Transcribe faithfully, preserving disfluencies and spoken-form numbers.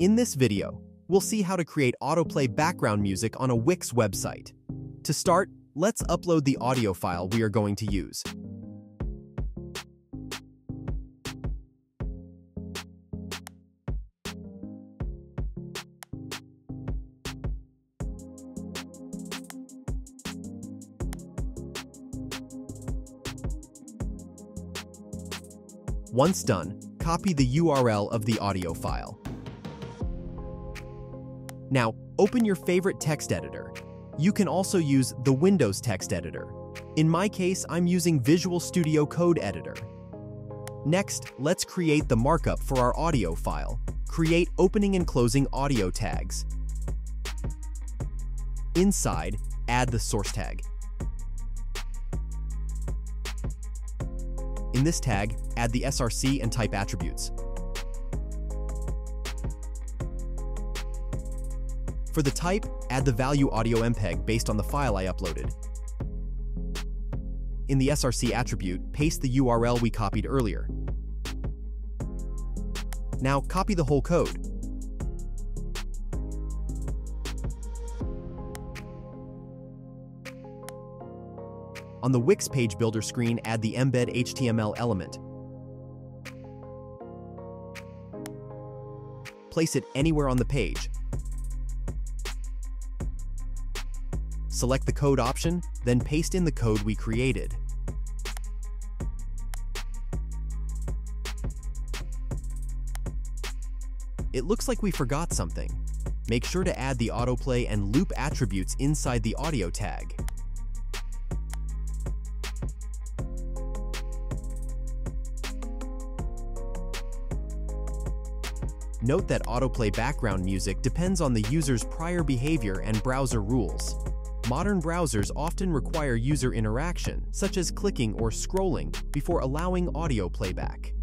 In this video, we'll see how to create autoplay background music on a Wix website. To start, let's upload the audio file we are going to use. Once done, copy the U R L of the audio file. Now, open your favorite text editor. You can also use the Windows text editor. In my case, I'm using Visual Studio Code Editor. Next, let's create the markup for our audio file. Create opening and closing audio tags. Inside, add the source tag. In this tag, add the S R C and type attributes. For the type, add the value audio M P E G based on the file I uploaded. In the S R C attribute, paste the U R L we copied earlier. Now copy the whole code. On the Wix page builder screen, add the embed H T M L element. Place it anywhere on the page. Select the code option, then paste in the code we created. It looks like we forgot something. Make sure to add the autoplay and loop attributes inside the audio tag. Note that autoplay background music depends on the user's prior behavior and browser rules. Modern browsers often require user interaction, such as clicking or scrolling, before allowing audio playback.